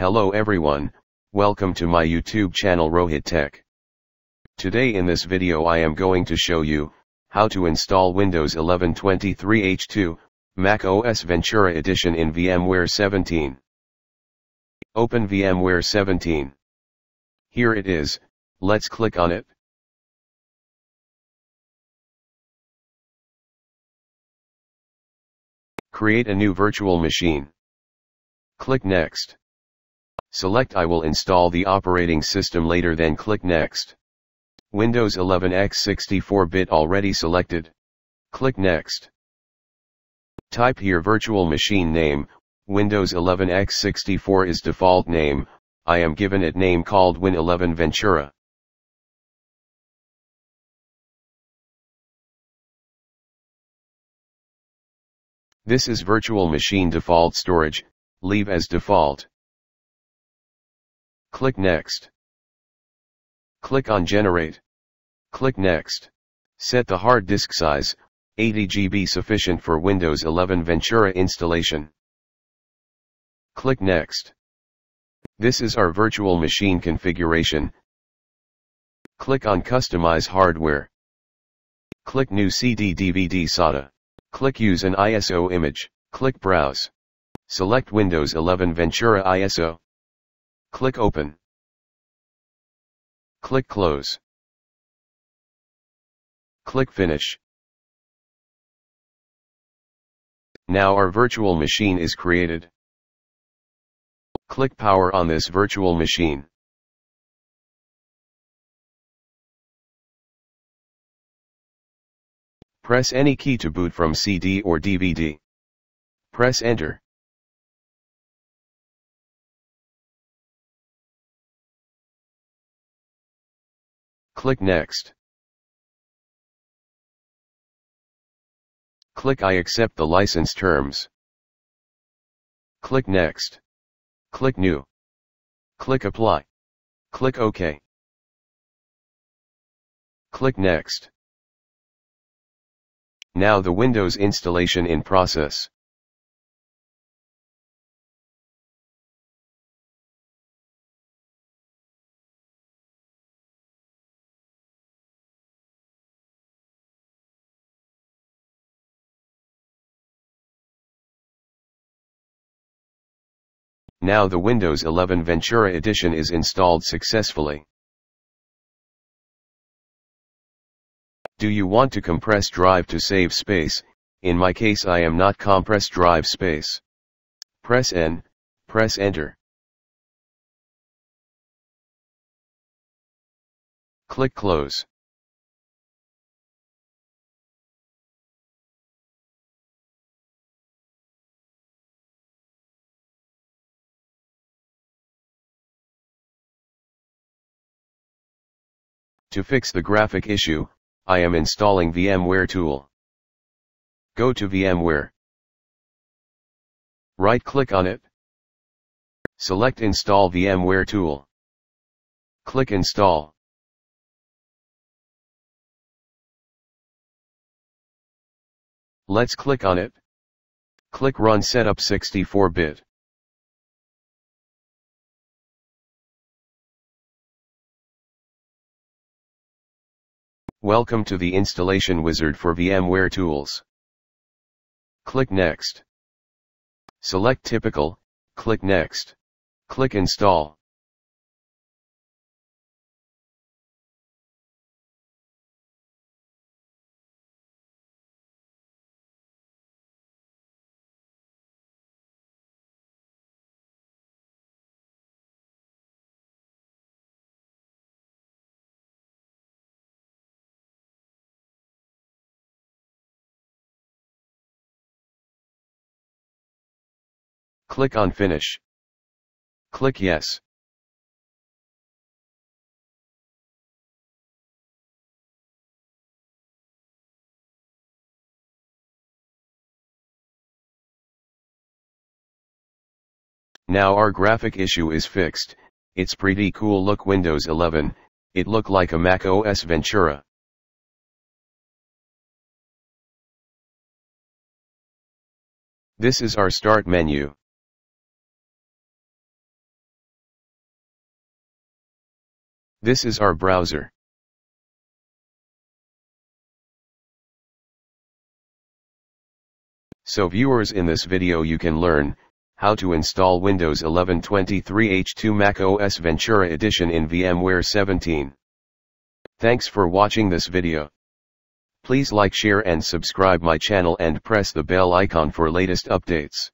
Hello everyone, welcome to my YouTube channel Rohit Tech. Today in this video I am going to show you how to install Windows 11 23H2 macOS Ventura edition in VMware 17. Open VMware 17. Here it is, let's click on it. Create a new virtual machine. Click Next. Select I will install the operating system later, then click Next. Windows 11 x64-bit already selected. Click Next. Type here virtual machine name, Windows 11 x64 is default name, I am given it name called Win 11 Ventura. This is virtual machine default storage, leave as default. Click Next. Click on Generate. Click Next. Set the hard disk size, 80 GB sufficient for Windows 11 Ventura installation. Click Next. This is our virtual machine configuration. Click on Customize Hardware. Click New CD/DVD SATA. Click Use an ISO image. Click Browse. Select Windows 11 Ventura ISO. Click Open. Click Close. Click Finish. Now our virtual machine is created. Click Power on this virtual machine. Press any key to boot from CD or DVD. Press Enter. Click Next. Click I accept the license terms. Click Next. Click New. Click Apply. Click OK. Click Next. Now the Windows installation in process. Now the Windows 11 Ventura edition is installed successfully. Do you want to compress drive to save space? In my case I am not compressed drive space. Press N, press Enter. Click Close. To fix the graphic issue, I am installing VMware tool. Go to VMware. Right-click on it. Select Install VMware tool. Click Install. Let's click on it. Click Run Setup 64-bit. Welcome to the installation wizard for VMware Tools. Click Next. Select Typical, click Next. Click Install. Click on Finish. Click Yes. Now our graphic issue is fixed. It's pretty cool look Windows 11, it look like a macOS Ventura. This is our start menu. This is our browser. So viewers, in this video you can learn how to install Windows 11 23H2 macOS Ventura Edition in VMware 17. Thanks for watching this video. Please like, share and subscribe my channel and press the bell icon for latest updates.